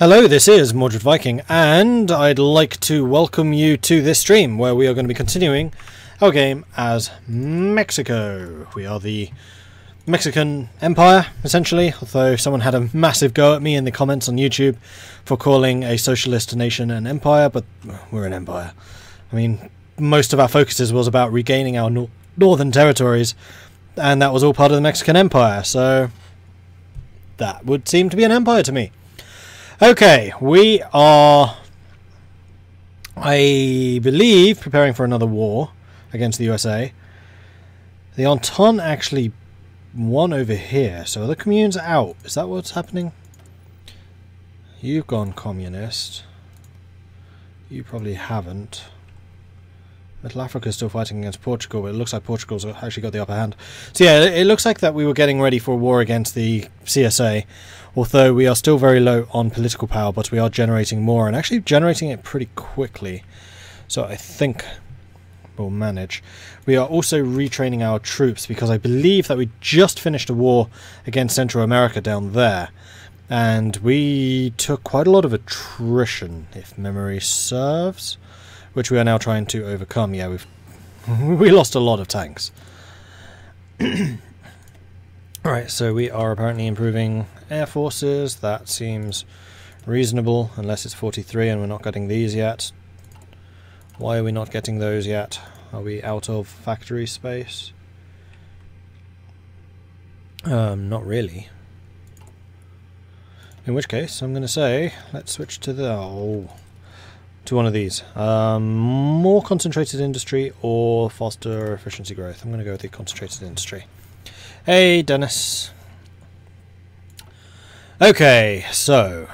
Hello, this is Mordred Viking, and I'd like to welcome you to this stream where we are going to be continuing our game as Mexico. We are the Mexican Empire, essentially, although someone had a massive go at me in the comments on YouTube for calling a socialist nation an empire, but we're an empire. I mean, most of our focuses was about regaining our northern territories, and that was all part of the Mexican Empire, so that would seem to be an empire to me. Okay, we are, I believe, preparing for another war against the USA. The Entente actually won over here, so the communes are out. Is that what's happening? You've gone communist. You probably haven't. Middle Africa is still fighting against Portugal, but it looks like Portugal's actually got the upper hand. So yeah, it looks like that we were getting ready for a war against the CSA, although we are still very low on political power, but we are generating more, and actually generating it pretty quickly. So I think we'll manage. We are also retraining our troops, because I believe that we just finished a war against Central America down there, and we took quite a lot of attrition, if memory serves, which we are now trying to overcome. Yeah, we lost a lot of tanks. Alright, so we are apparently improving air forces. That seems reasonable, unless it's 43 and we're not getting these yet. Why are we not getting those yet? Are we out of factory space? Not really. In which case, I'm going to say, let's switch to the... Oh, to one of these. More concentrated industry or faster efficiency growth. I'm going to go with the concentrated industry. Hey, Dennis. Okay, so...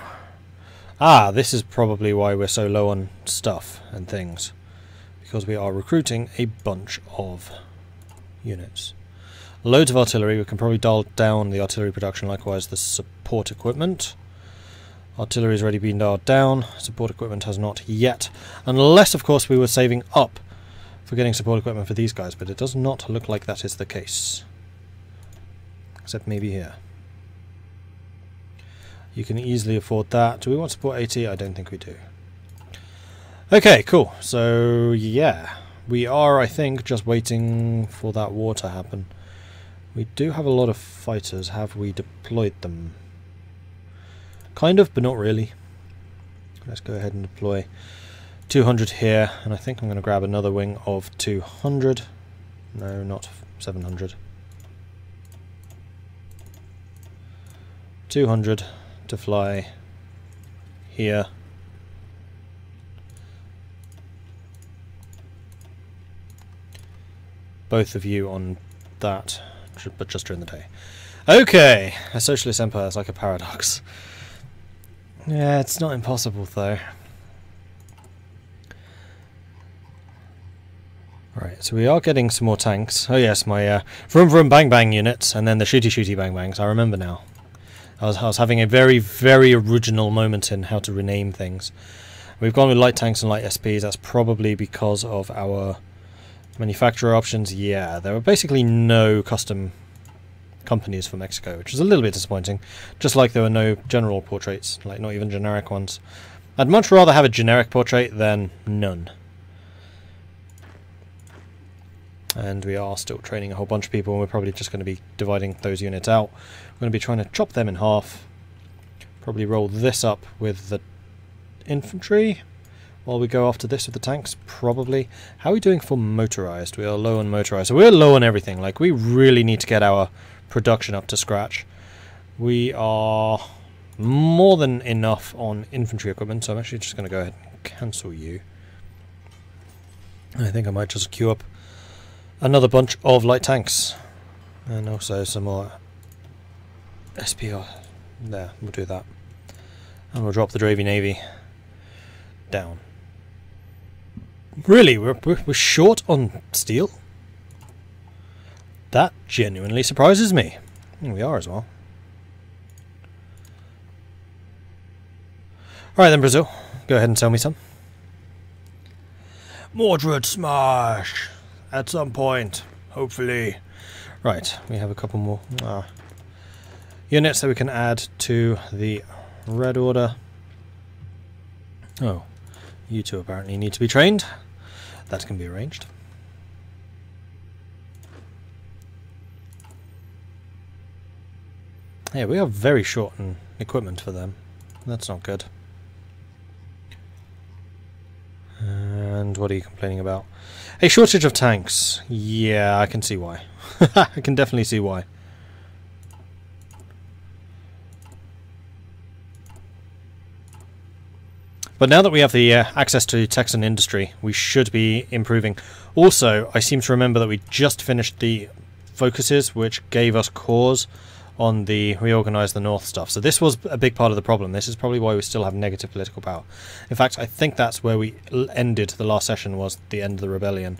this is probably why we're so low on stuff and things. Because we are recruiting a bunch of units. Loads of artillery. We can probably dial down the artillery production. Likewise, the support equipment. Artillery has already been dialed down. Support equipment has not yet. Unless, of course, we were saving up for getting support equipment for these guys. But it does not look like that is the case. Except maybe here. You can easily afford that. Do we want support 80? I don't think we do. Okay, cool. So, yeah. We are, I think, just waiting for that war to happen. We do have a lot of fighters. Have we deployed them? Kind of, but not really. Let's go ahead and deploy 200 here. And I think I'm going to grab another wing of 200. No, not 700. 200 to fly here. Both of you on that, but just during the day. Okay, a socialist empire is like a paradox. Yeah, it's not impossible though. Right, so we are getting some more tanks. Oh yes, my vroom vroom bang bang units, and then the shooty shooty bang bangs. I remember now. I was having a very, very original moment in how to rename things. We've gone with light tanks and light SPs. That's probably because of our manufacturer options. Yeah, there were basically no custom companies for Mexico, which is a little bit disappointing. Just like there were no general portraits, like not even generic ones. I'd much rather have a generic portrait than none. And we are still training a whole bunch of people, and we're probably just going to be dividing those units out. We're going to be trying to chop them in half. Probably roll this up with the infantry while we go after this with the tanks, probably. How are we doing for motorized? We are low on motorized. So we're low on everything. Like, we really need to get our production up to scratch. We are more than enough on infantry equipment, so I'm actually just going to go ahead and cancel you. I think I might just queue up another bunch of light tanks, and also some more SPR. There, we'll do that, and we'll drop the Dravy Navy down. Really, we're short on steel? That genuinely surprises me. We are as well. Alright then, Brazil, go ahead and sell me some. Mordred Smash! At some point, hopefully. Right, we have a couple more units that we can add to the red order. Oh, you two apparently need to be trained. That can be arranged. Yeah, we are very short on equipment for them. That's not good. And what are you complaining about? A shortage of tanks. Yeah, I can see why. I can definitely see why. But now that we have the access to Texan industry, we should be improving. Also, I seem to remember that we just finished the focuses, which gave us cause on the reorganize the North stuff. So this was a big part of the problem. This is probably why we still have negative political power. In fact, I think that's where we ended the last session, was the end of the rebellion,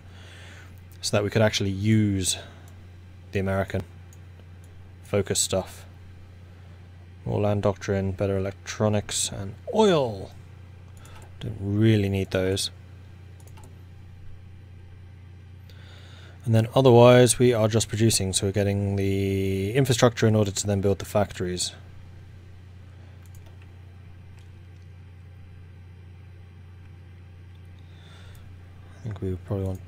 so that we could actually use the American focus stuff. More land doctrine, better electronics, and oil. Don't really need those. And then otherwise we are just producing, so we're getting the infrastructure in order to then build the factories. I think we would probably want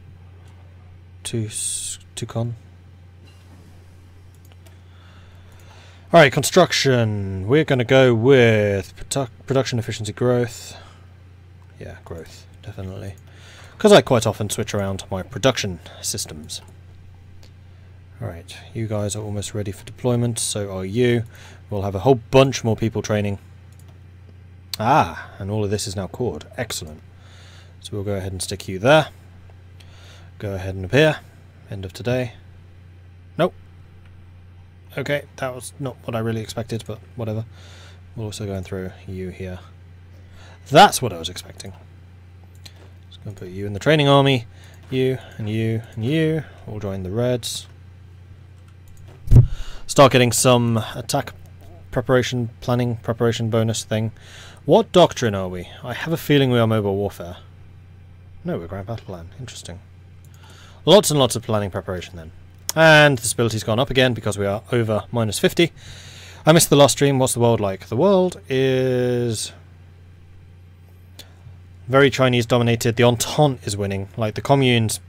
two con. Alright, construction. We're going to go with production efficiency growth. Yeah, growth, definitely. Because I quite often switch around to my production systems. Alright, you guys are almost ready for deployment, so are you. We'll have a whole bunch more people training. Ah, and all of this is now cored. Excellent. So we'll go ahead and stick you there. Go ahead and appear. End of today. Nope. Okay, that was not what I really expected, but whatever. We'll also go and throw you here. That's what I was expecting. I'll put you in the training army. You and you and you all join the Reds. Start getting some attack preparation, planning preparation bonus thing. What doctrine are we? I have a feeling we are mobile warfare. No, we're grand battle plan. Interesting. Lots and lots of planning preparation then. And the stability's gone up again because we are over minus 50. I missed the last stream. What's the world like? The world is very Chinese dominated. The Entente is winning. Like, the communes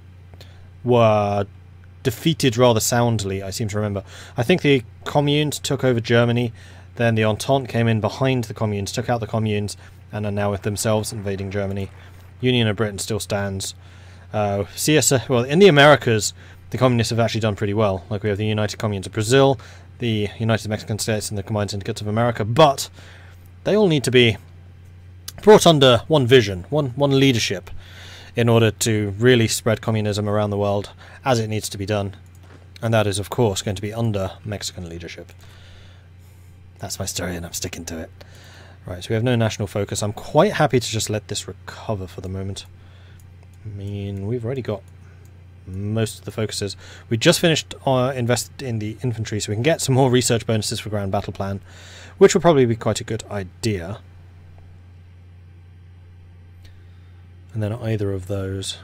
were defeated rather soundly, I seem to remember. I think the communes took over Germany, then the Entente came in behind the communes, took out the communes, and are now with themselves invading Germany. Union of Britain still stands. CSA, well, in the Americas, the communists have actually done pretty well. Like, we have the United Communes of Brazil, the United Mexican States, and the Combined Syndicates of America, but they all need to be brought under one vision, one leadership, in order to really spread communism around the world as it needs to be done. And that is, of course, going to be under Mexican leadership. That's my story and I'm sticking to it. Right, so we have no national focus. I'm quite happy to just let this recover for the moment. I mean, we've already got most of the focuses. We just finished our invest in the infantry, so we can get some more research bonuses for Grand Battle Plan, which will probably be quite a good idea. And then either of those.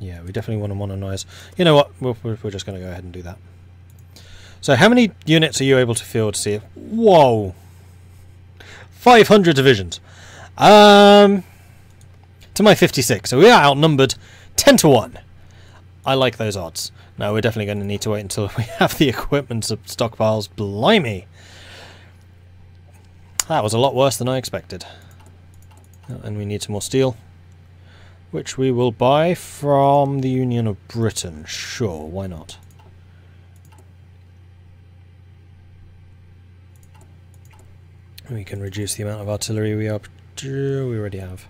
Yeah, we definitely want to modernize. You know what? We're just going to go ahead and do that. So how many units are you able to field, see if... Whoa! 500 divisions. To my 56. So we are outnumbered 10-1. I like those odds. Now, we're definitely going to need to wait until we have the equipment stockpiles. Blimey! That was a lot worse than I expected. And we need some more steel, which we will buy from the Union of Britain. Sure, why not? We can reduce the amount of artillery we already have.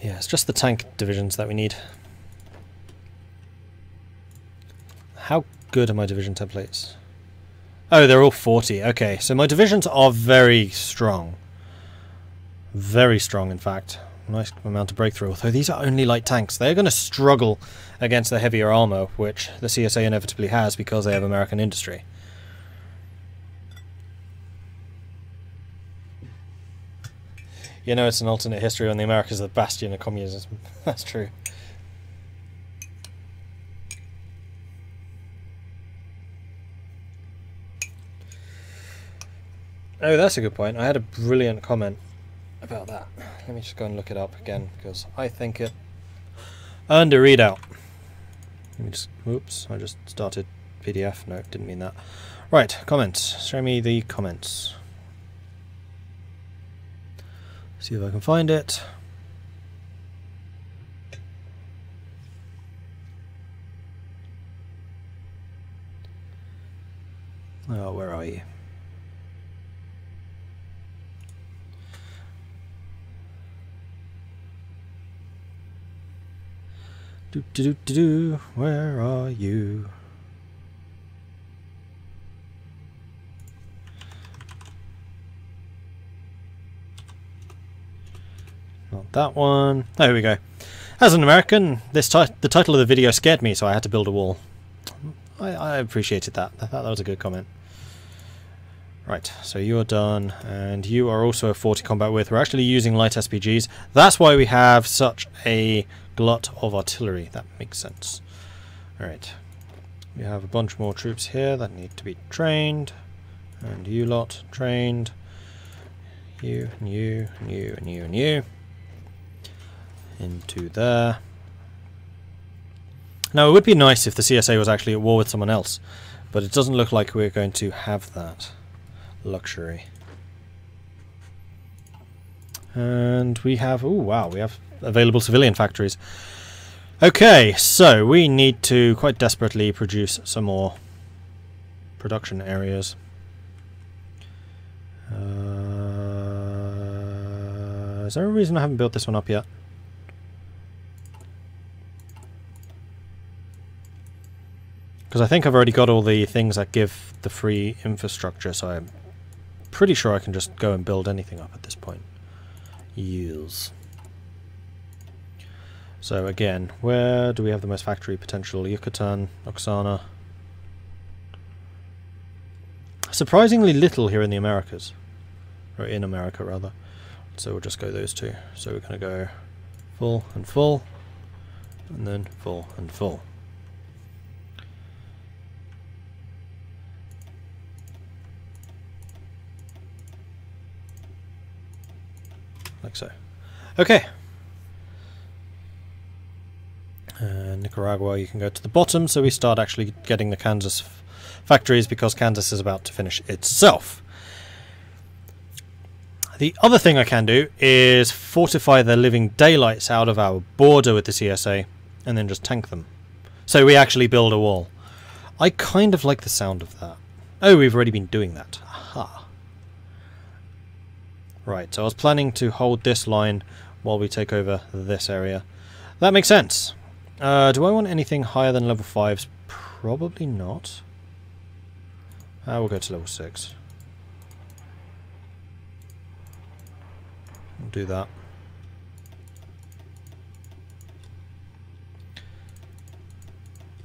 Yeah, it's just the tank divisions that we need. How good are my division templates? Oh, they're all 40. Okay, so my divisions are very strong. Very strong, in fact. Nice amount of breakthrough, although these are only light tanks. They're going to struggle against the heavier armour, which the CSA inevitably has because they have American industry. You know, it's an alternate history when the Americas are the bastion of communism. That's true. Oh, that's a good point. I had a brilliant comment about that. Let me just go and look it up again, because I think it earned a readout. Let me just, whoops, I just started PDF. No, didn't mean that. Right, comments. Show me the comments. See if I can find it. Oh, where are you? Do-do-do-do-do, where are you? Not that one. Oh, here we go. As an American, the title of the video scared me, so I had to build a wall. I appreciated that. I thought that was a good comment. Right, so you're done, and you are also a 40 combat with. We're actually using light SPGs. That's why we have such a glut of artillery. That makes sense. Alright, we have a bunch more troops here that need to be trained. And you lot, trained. You, and you, and you, and you, and you. Into there. Now, it would be nice if the CSA was actually at war with someone else, but it doesn't look like we're going to have that luxury. And we have, oh wow, we have available civilian factories. Okay, so we need to quite desperately produce some more production areas. Is there a reason I haven't built this one up yet? Because I think I've already got all the things that give the free infrastructure, so I'm pretty sure I can just go and build anything up at this point. Yes. So again, where do we have the most factory potential? Yucatan, Oksana. Surprisingly little here in the Americas. Or in America, rather. So we'll just go those two. So we're going to go full and full. And then full and full. Like so. Okay. Nicaragua, you can go to the bottom, so we start actually getting the Kansas factories, because Kansas is about to finish itself. The other thing I can do is fortify the living daylights out of our border with the CSA and then just tank them. So we actually build a wall. I kind of like the sound of that. Oh, we've already been doing that. Aha. Right, so I was planning to hold this line while we take over this area. That makes sense. Do I want anything higher than level 5s? Probably not. We'll go to level 6. We'll do that.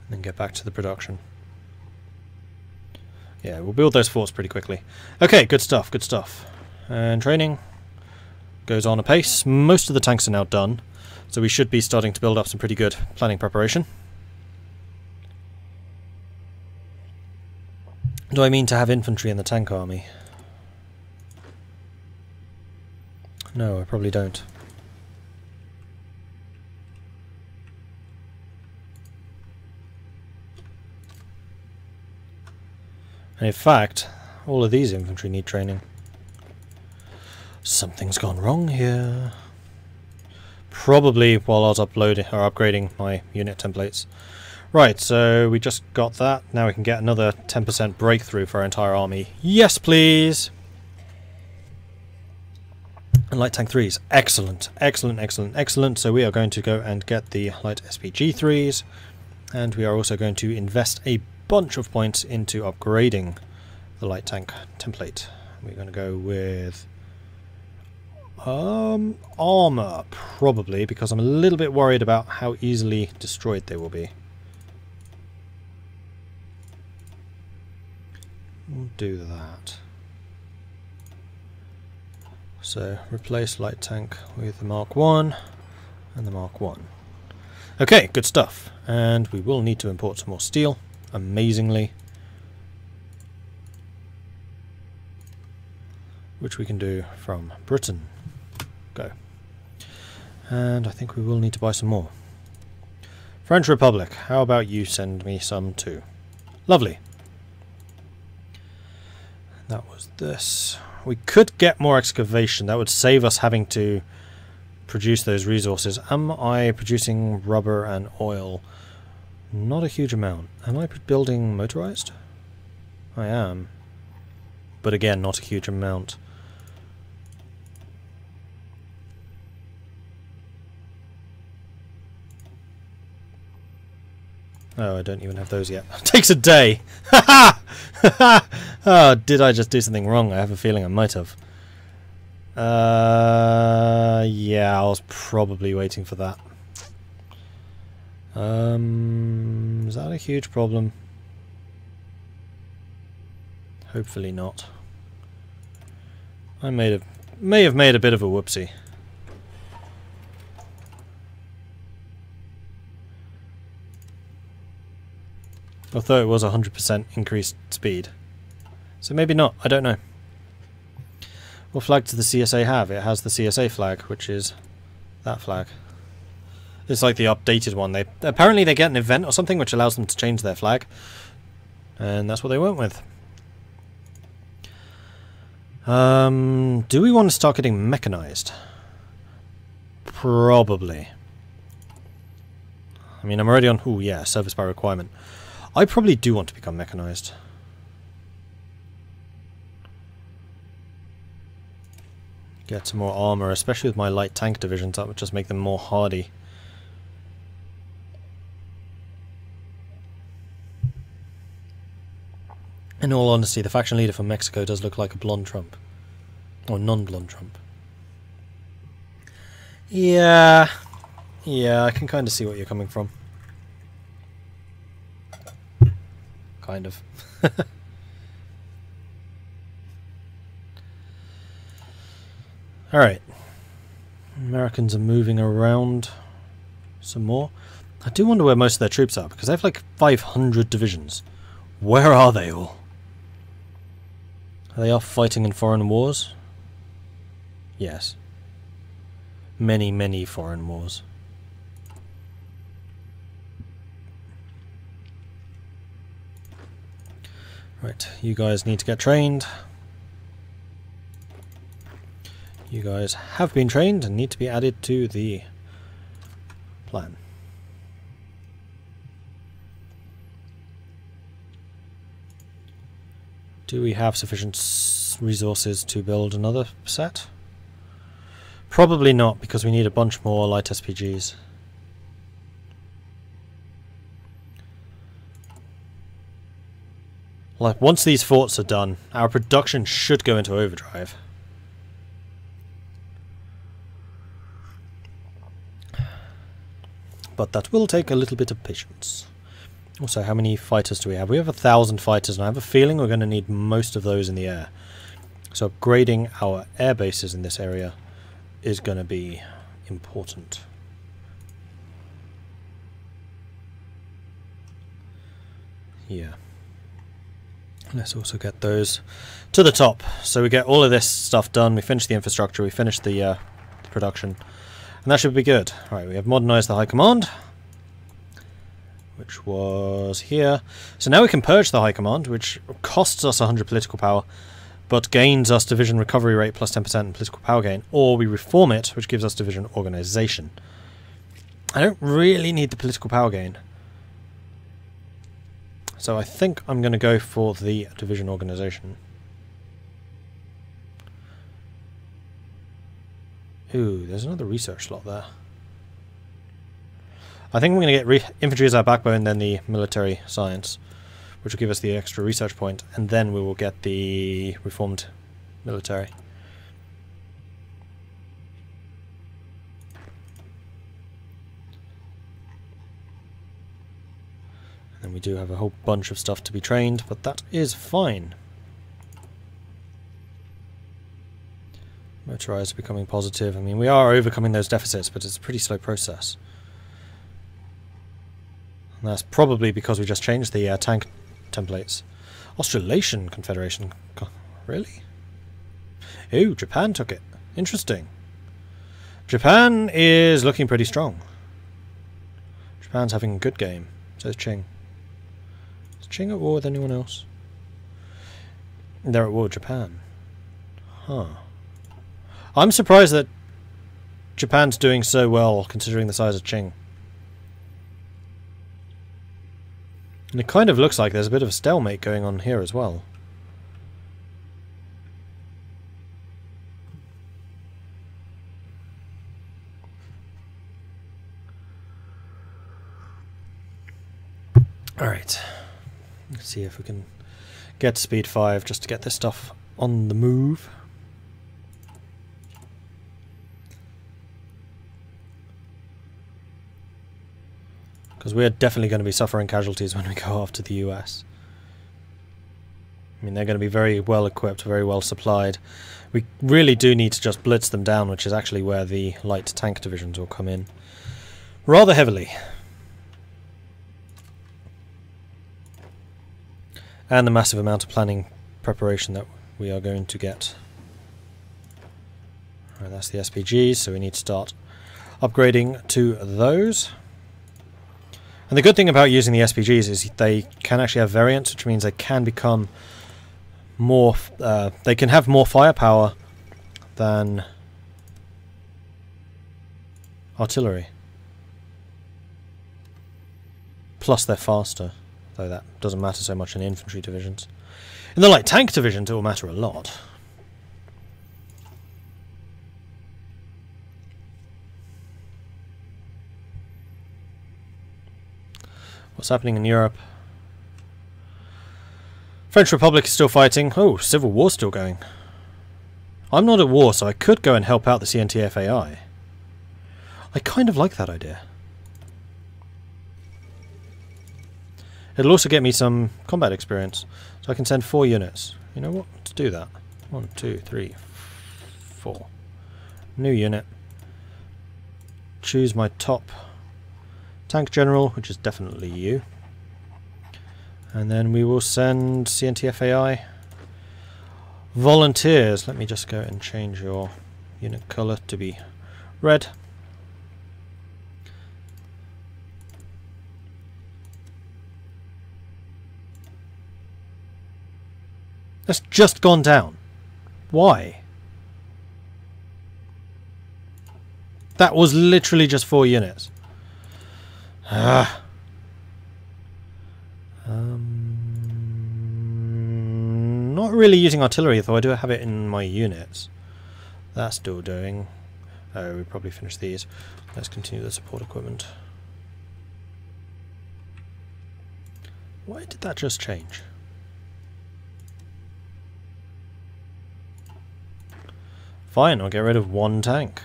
And then get back to the production. Yeah, we'll build those forts pretty quickly. Okay, good stuff, good stuff. And training goes on apace. Most of the tanks are now done, so we should be starting to build up some pretty good planning preparation. Do I mean to have infantry in the tank army? No, I probably don't. And in fact, all of these infantry need training. Something's gone wrong here. Probably while I was upgrading my unit templates. Right, so we just got that. Now we can get another 10% breakthrough for our entire army. Yes, please! And light tank 3s. Excellent, excellent, excellent, excellent. So we are going to go and get the light SPG 3s. And we are also going to invest a bunch of points into upgrading the light tank template. We're going to go with... armor, probably, because I'm a little bit worried about how easily destroyed they will be. We'll do that. So, replace light tank with the Mark 1 and the Mark 1. Okay, good stuff. And we will need to import some more steel, amazingly. which we can do from Britain. Go. And I think we will need to buy some more. French Republic, how about you send me some too? Lovely. That was this. We could get more excavation. That would save us having to produce those resources. Am I producing rubber and oil? Not a huge amount. Am I building motorized? I am. But again, not a huge amount. Oh, I don't even have those yet. It takes a day! Ha ha! Oh, did I just do something wrong? I have a feeling I might have. Yeah, I was probably waiting for that. Is that a huge problem? Hopefully not. I may have made a bit of a whoopsie. Although it was 100% increased speed. So maybe not, I don't know. What flag does the CSA have? It has the CSA flag, which is that flag. It's like the updated one. They apparently they get an event or something which allows them to change their flag. And that's what they went with. Do we want to start getting mechanized? Probably. I mean, I'm already on... Ooh, yeah, service by requirement. I probably do want to become mechanized. Get some more armor, especially with my light tank divisions. That would just make them more hardy. In all honesty, the faction leader from Mexico does look like a blonde Trump. Or non-blonde Trump. Yeah. Yeah, I can kind of see what you're coming from. Kind of. Alright. Americans are moving around some more. I do wonder where most of their troops are, because they have like 500 divisions. Where are they all? Are they off fighting in foreign wars? Yes. Many, many foreign wars. Right, you guys need to get trained. You guys have been trained and need to be added to the plan. Do we have sufficient resources to build another set? Probably not, because we need a bunch more light SPGs. Like, once these forts are done, our production should go into overdrive. But that will take a little bit of patience. Also, how many fighters do we have? We have 1,000 fighters, and I have a feeling we're going to need most of those in the air. So upgrading our air bases in this area is going to be important. Yeah. Let's also get those to the top. So we get all of this stuff done. We finish the infrastructure. We finish the production. And that should be good. Alright, we have modernized the High Command, which was here. So now we can purge the High Command, which costs us 100 political power, but gains us division recovery rate plus 10% and political power gain. Or we reform it, which gives us division organization. I don't really need the political power gain. So I think I'm going to go for the division organization. Ooh, there's another research slot there. I think I'm going to get infantry as our backbone, then the military science, which will give us the extra research point, and then we will get the reformed military. And we do have a whole bunch of stuff to be trained, but that is fine. Motorized becoming positive. I mean, we are overcoming those deficits, but it's a pretty slow process. And that's probably because we just changed the tank templates. Australasian Confederation. Really? Ooh, Japan took it. Interesting. Japan is looking pretty strong. Japan's having a good game. So is Qing. Is Qing at war with anyone else? They're at war with Japan. Huh. I'm surprised that Japan's doing so well considering the size of Qing. And it kind of looks like there's a bit of a stalemate going on here as well. Alright. Let's see if we can get to speed 5 just to get this stuff on the move. Because we're definitely going to be suffering casualties when we go after the US. I mean, they're going to be very well equipped, very well supplied. We really do need to just blitz them down, which is actually where the light tank divisions will come in. Rather heavily. And the massive amount of planning preparation that we are going to get. Right, that's the SPGs, so we need to start upgrading to those. And the good thing about using the SPGs is they can actually have variants, which means they can become more... they can have more firepower than artillery. Plus they're faster, though that doesn't matter so much in infantry divisions. In the light tank divisions it will matter a lot. What's happening in Europe? French Republic is still fighting. Oh, civil war's still going. I'm not at war, so I could go and help out the CNTFAI. I kind of like that idea. It'll also get me some combat experience, so I can send 4 units. You know what? Let's do that. 1, 2, 3, 4. New unit. Choose my top tank general, which is definitely you. And then we will send CNTFAI volunteers. Let me just go and change your unit colour to be red. That's just gone down. Why? That was literally just 4 units. Not really using artillery, though I do have it in my units. That's still doing. Oh, we probably finished these. Let's continue the support equipment. Why did that just change? Fine, I'll get rid of 1 tank.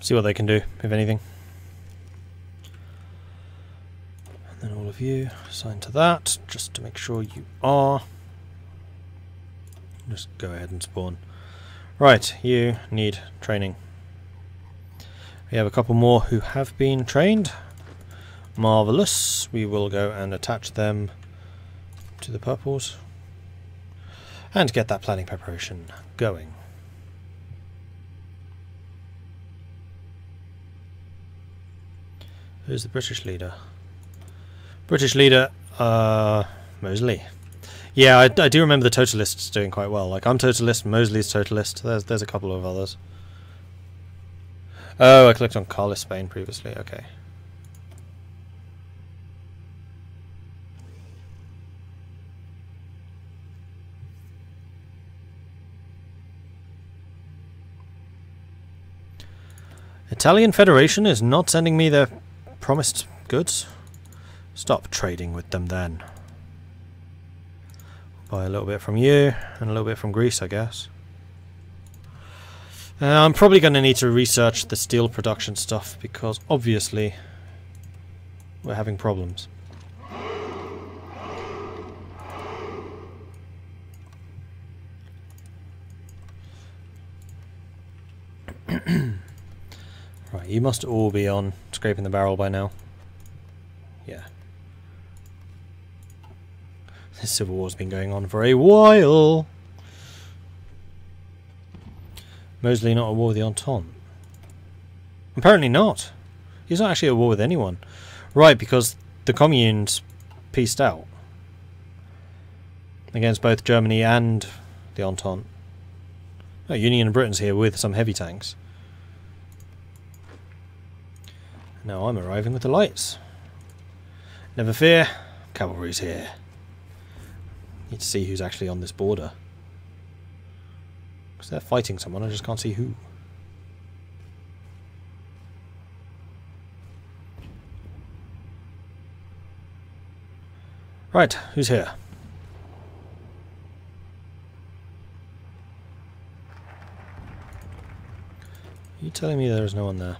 See what they can do, if anything. And then all of you assign to that, just to make sure you are. Just go ahead and spawn. Right, you need training. We have a couple more who have been trained. Marvellous. We will go and attach them to the purples. And get that planning preparation going. Who's the British leader? British leader, Mosley. Yeah, I do remember the Totalists doing quite well. Like, I'm Totalist, Mosley's Totalist. There's a couple of others. Oh, I clicked on Carlist Spain previously. Okay. Italian Federation is not sending me their promised goods. Stop trading with them then. Buy a little bit from you and a little bit from Greece, I guess. I'm probably going to need to research the steel production stuff because obviously we're having problems. You must all be on Scraping the Barrel by now. Yeah. This civil war's been going on for a while. Mosley not at war with the Entente. Apparently not. He's not actually at war with anyone. Right, because the communes peaced out against both Germany and the Entente. Oh, Union of Britain's here with some heavy tanks. Now I'm arriving with the lights. Never fear, cavalry's here. Need to see who's actually on this border. Because they're fighting someone, I just can't see who. Right, who's here? Are you telling me there is no one there?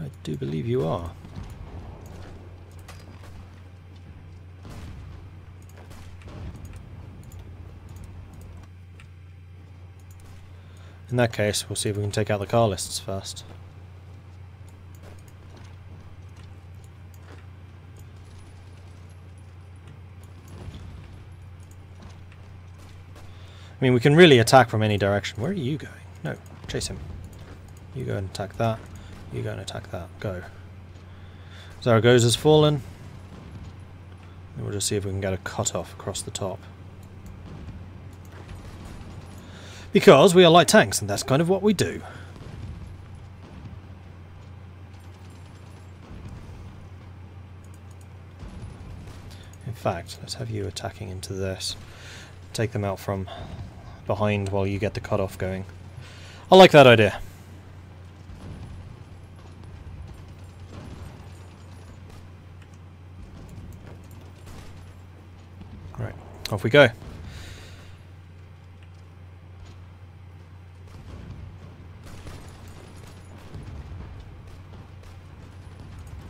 I do believe you are. In that case, we'll see if we can take out the Carlists first. I mean, we can really attack from any direction. Where are you going? No, chase him. You go and attack that. You go and attack that. Go. Zaragoza's fallen. And we'll just see if we can get a cut-off across the top. Because we are light tanks, and that's kind of what we do. In fact, let's have you attacking into this. Take them out from behind while you get the cut-off going. I like that idea. Right, off we go. In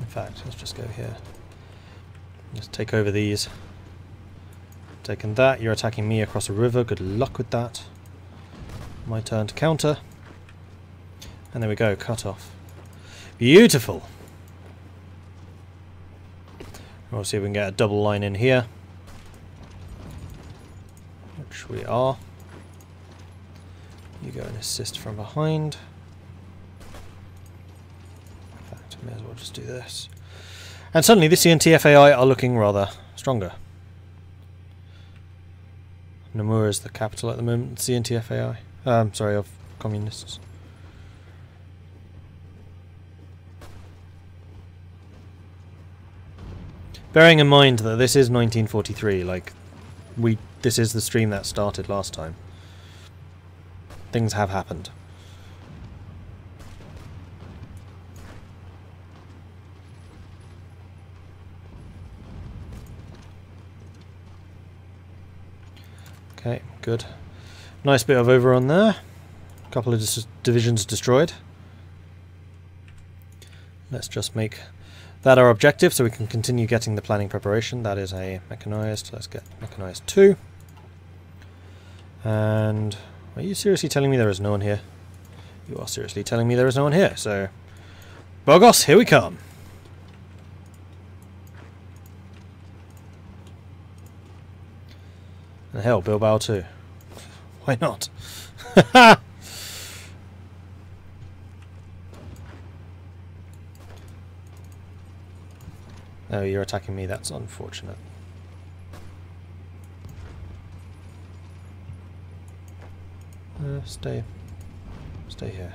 fact, let's just go here. Just take over these. Taking that, you're attacking me across a river, good luck with that. My turn to counter. And there we go, cut off. Beautiful! We'll see if we can get a double line in here. Which we are. You go and assist from behind. In fact, I may as well just do this. And suddenly the CNTFAI are looking rather stronger. Namur is the capital at the moment, CNTFAI. Sorry, of communists. Bearing in mind that this is 1943, like, this is the stream that started last time. Things have happened. Okay, good. Nice bit of overrun there. A couple of divisions destroyed. Let's just make that our objective so we can continue getting the planning preparation. That is a mechanised. Let's get mechanised 2. And are you seriously telling me there is no one here? You are seriously telling me there is no one here. So, Burgos, here we come. And hell, Bilbao too. Why not? Oh, you're attacking me, that's unfortunate. Stay here.